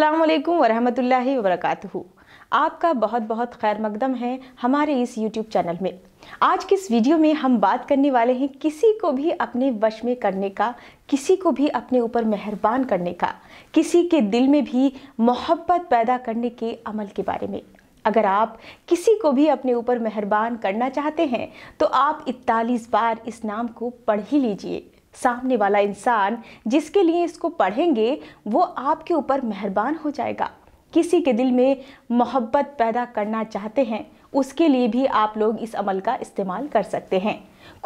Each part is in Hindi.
अस्सलामुअलैकुम वरहमतुल्लाहि वबरकातुहू। आपका बहुत बहुत खैर मकदम है हमारे इस YouTube चैनल में। आज की इस वीडियो में हम बात करने वाले हैं किसी को भी अपने वश में करने का, किसी को भी अपने ऊपर मेहरबान करने का, किसी के दिल में भी मोहब्बत पैदा करने के अमल के बारे में। अगर आप किसी को भी अपने ऊपर मेहरबान करना चाहते हैं तो आप 41 बार इस नाम को पढ़ ही लीजिए। सामने वाला इंसान जिसके लिए इसको पढ़ेंगे वो आपके ऊपर मेहरबान हो जाएगा। किसी के दिल में मोहब्बत पैदा करना चाहते हैं उसके लिए भी आप लोग इस अमल का इस्तेमाल कर सकते हैं।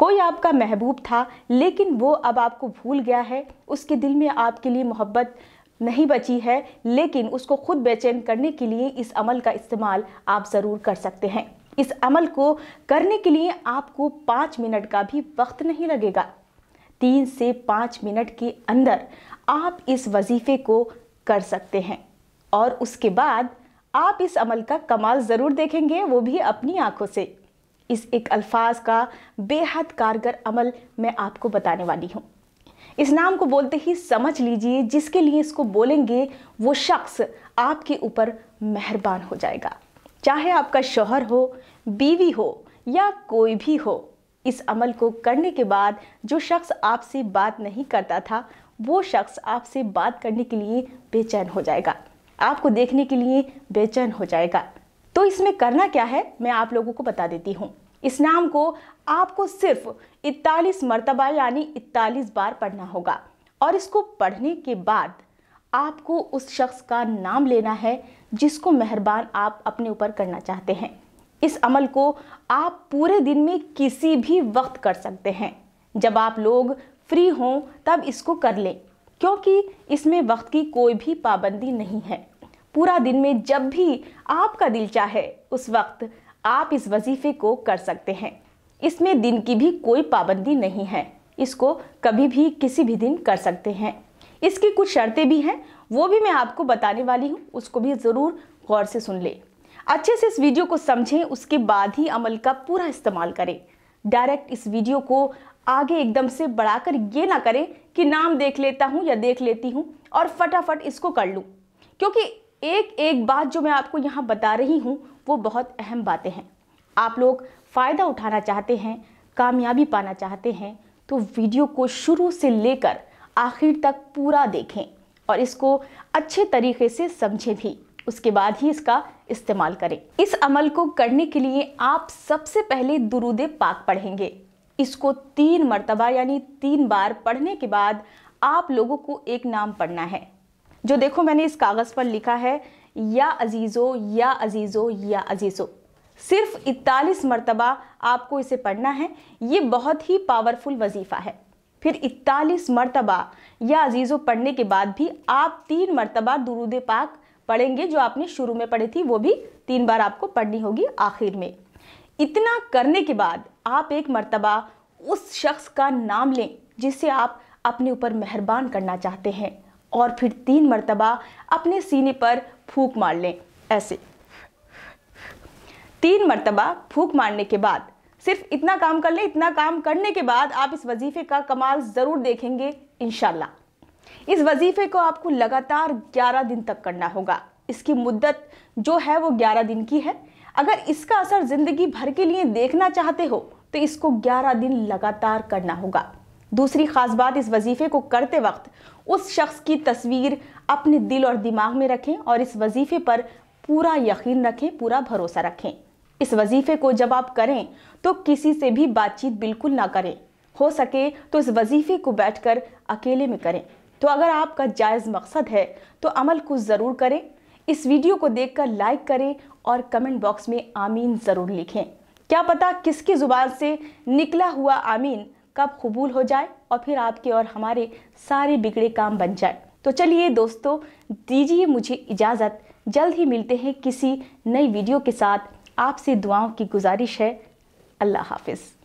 कोई आपका महबूब था लेकिन वो अब आपको भूल गया है, उसके दिल में आपके लिए मोहब्बत नहीं बची है, लेकिन उसको खुद बेचैन करने के लिए इस अमल का इस्तेमाल आप ज़रूर कर सकते हैं। इस अमल को करने के लिए आपको 5 मिनट का भी वक्त नहीं लगेगा। 3 से 5 मिनट के अंदर आप इस वजीफ़े को कर सकते हैं और उसके बाद आप इस अमल का कमाल ज़रूर देखेंगे, वो भी अपनी आँखों से। इस एक अल्फाज का बेहद कारगर अमल मैं आपको बताने वाली हूँ। इस नाम को बोलते ही समझ लीजिए जिसके लिए इसको बोलेंगे वो शख्स आपके ऊपर मेहरबान हो जाएगा, चाहे आपका शौहर हो, बीवी हो या कोई भी हो। इस अमल को करने के बाद जो शख्स आपसे बात नहीं करता था वो शख्स आपसे बात करने के लिए बेचैन हो जाएगा, आपको देखने के लिए बेचैन हो जाएगा। तो इसमें करना क्या है मैं आप लोगों को बता देती हूँ। इस नाम को आपको सिर्फ 41 मरतबा यानी 41 बार पढ़ना होगा और इसको पढ़ने के बाद आपको उस शख्स का नाम लेना है जिसको मेहरबान आप अपने ऊपर करना चाहते हैं। इस अमल को आप पूरे दिन में किसी भी वक्त कर सकते हैं, जब आप लोग फ्री हों तब इसको कर लें, क्योंकि इसमें वक्त की कोई भी पाबंदी नहीं है। पूरा दिन में जब भी आपका दिल चाहे उस वक्त आप इस वजीफ़े को कर सकते हैं। इसमें दिन की भी कोई पाबंदी नहीं है, इसको कभी भी किसी भी दिन कर सकते हैं। इसकी कुछ शर्तें भी हैं, वो भी मैं आपको बताने वाली हूँ, उसको भी ज़रूर गौर से सुन लें। अच्छे से इस वीडियो को समझें, उसके बाद ही अमल का पूरा इस्तेमाल करें। डायरेक्ट इस वीडियो को आगे एकदम से बढ़ाकर ये ना करें कि नाम देख लेता हूँ या देख लेती हूँ और फटाफट इसको कर लूँ, क्योंकि एक एक बात जो मैं आपको यहाँ बता रही हूँ वो बहुत अहम बातें हैं। आप लोग फ़ायदा उठाना चाहते हैं, कामयाबी पाना चाहते हैं तो वीडियो को शुरू से लेकर आखिर तक पूरा देखें और इसको अच्छे तरीके से समझें भी, उसके बाद ही इसका इस्तेमाल करें। इस अमल को करने के लिए आप सबसे पहले दुरूद पाक पढ़ेंगे। इसको 3 मरतबा यानी 3 बार पढ़ने के बाद आप लोगों को एक नाम पढ़ना है, जो देखो मैंने इस कागज़ पर लिखा है, या अजीज़ो या अजीज़ो या अजीज़ो। सिर्फ 41 मरतबा आपको इसे पढ़ना है। ये बहुत ही पावरफुल वजीफ़ा है। फिर 41 मरतबा या अजीज़ो पढ़ने के बाद भी आप 3 मरतबा दुरूद पाक पढ़ेंगे, जो आपने शुरू में पढ़ी थी वो भी 3 बार आपको पढ़नी होगी आखिर में। इतना करने के बाद आप 1 मरतबा उस शख्स का नाम लें जिसे आप अपने ऊपर मेहरबान करना चाहते हैं और फिर 3 मरतबा अपने सीने पर फूंक मार लें। ऐसे 3 मरतबा फूंक मारने के बाद सिर्फ इतना काम कर लें। इतना काम करने के बाद आप इस वजीफ़े का कमाल ज़रूर देखेंगे इंशाल्लाह। इस वजीफ़े को आपको लगातार 11 दिन तक करना होगा। इसकी मुद्दत जो है वो 11 दिन की है। अगर इसका असर ज़िंदगी भर के लिए देखना चाहते हो तो इसको 11 दिन लगातार करना होगा। दूसरी ख़ास बात, इस वजीफ़े को करते वक्त उस शख्स की तस्वीर अपने दिल और दिमाग में रखें और इस वजीफ़े पर पूरा यकीन रखें, पूरा भरोसा रखें। इस वजीफ़े को जब आप करें तो किसी से भी बातचीत बिल्कुल ना करें। हो सके तो इस वजीफ़े को बैठकर अकेले में करें। तो अगर आपका जायज़ मकसद है तो अमल को ज़रूर करें। इस वीडियो को देखकर लाइक करें और कमेंट बॉक्स में आमीन ज़रूर लिखें। क्या पता किसकी ज़ुबान से निकला हुआ आमीन कब कबूल हो जाए और फिर आपके और हमारे सारे बिगड़े काम बन जाए। तो चलिए दोस्तों, दीजिए मुझे इजाज़त। जल्द ही मिलते हैं किसी नई वीडियो के साथ। आपसे दुआओं की गुजारिश है। अल्लाह हाफिज़।